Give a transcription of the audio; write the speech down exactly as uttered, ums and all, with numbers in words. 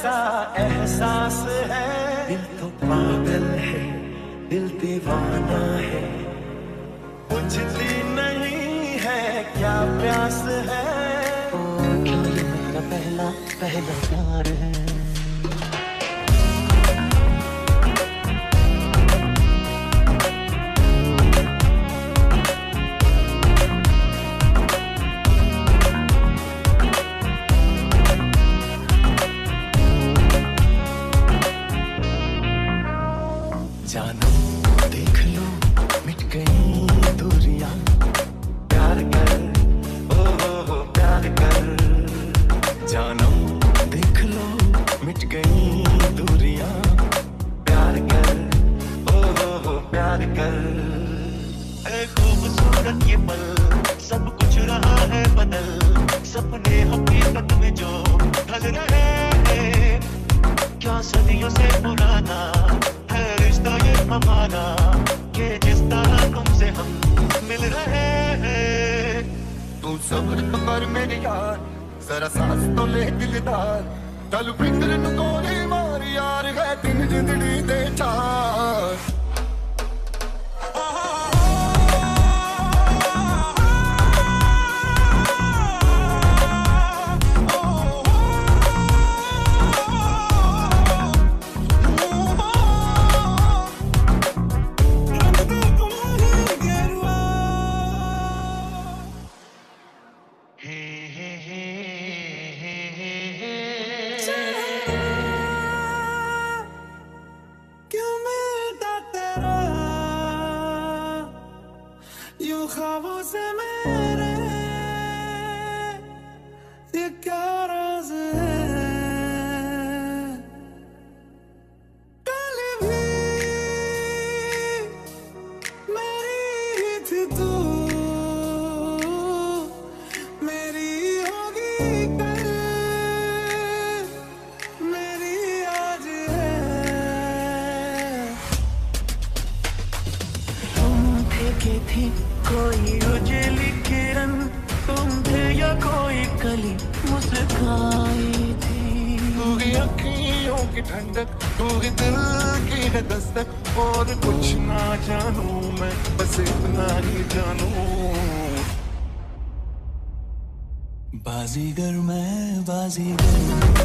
ऐसा एहसास है, दिल तो पागल है, दिल दीवाना है, बुझती नहीं है क्या प्यास है। ओ ये मेरा पहला पहला प्यार है। खूबसूरत ये पल, सब कुछ रहा है बदल, सपने हकीकत में जो ढल रहे हैं, क्या सदियों से पुराना है रिश्ता ये हमारा, के जिस तरह तुमसे हम मिल रहे हैं। तू सब्र तो कर मेरी यार, जरा सांस तो ले दिलदार, चल फिक्र न गोली मार यार, है दिन जिंदगी दे चार। ख्वाबों से मेरे ये क्या राज है, कल भी मेरी ही थी तू, मेरी होगी कल, मेरी आज है। तुम फेंके थी कोई उजली किरण, तुम थे या कोई कली मुस्काई थी, तू ही अखियों की ठंडक, तू ही दिल की है दस्तक, और कुछ ना जानूं मैं, बस इतना ही जानूं। बाजीगर मैं बाजीगर।